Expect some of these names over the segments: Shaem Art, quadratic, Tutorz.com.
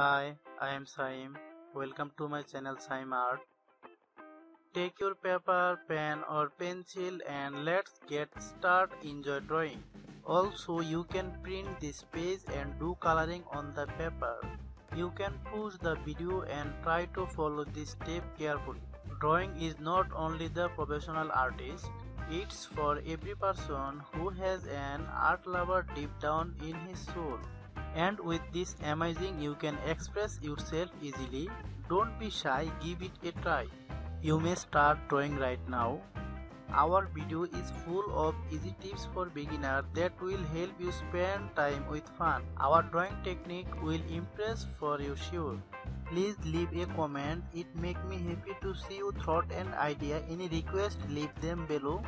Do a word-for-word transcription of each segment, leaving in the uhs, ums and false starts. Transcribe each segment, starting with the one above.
Hi, I am Shaem. Welcome to my channel Shaem Art. Take your paper, pen or pencil and let's get started. Enjoy drawing. Also, you can print this page and do coloring on the paper. You can pause the video and try to follow this step carefully. Drawing is not only the professional artist, it's for every person who has an art lover deep down in his soul. And with this amazing you can express yourself easily. Don't be shy, give it a try. You may start drawing right now. Our video is full of easy tips for beginners that will help you spend time with fun. Our drawing technique will impress for you sure. Please leave a comment, it makes me happy to see you thought and idea. Any request, leave them below.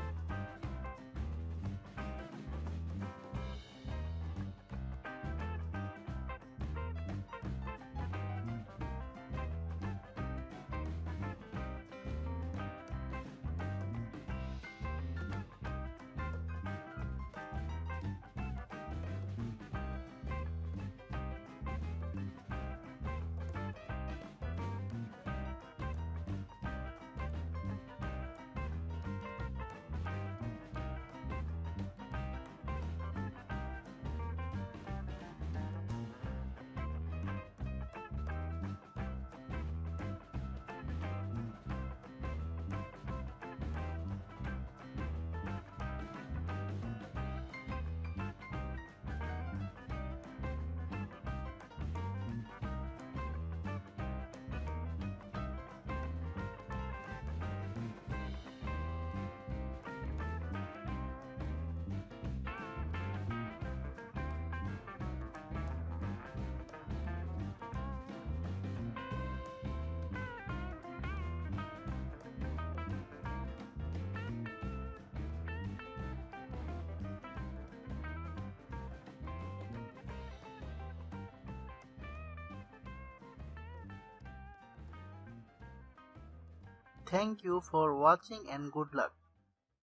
Thank you for watching and good luck.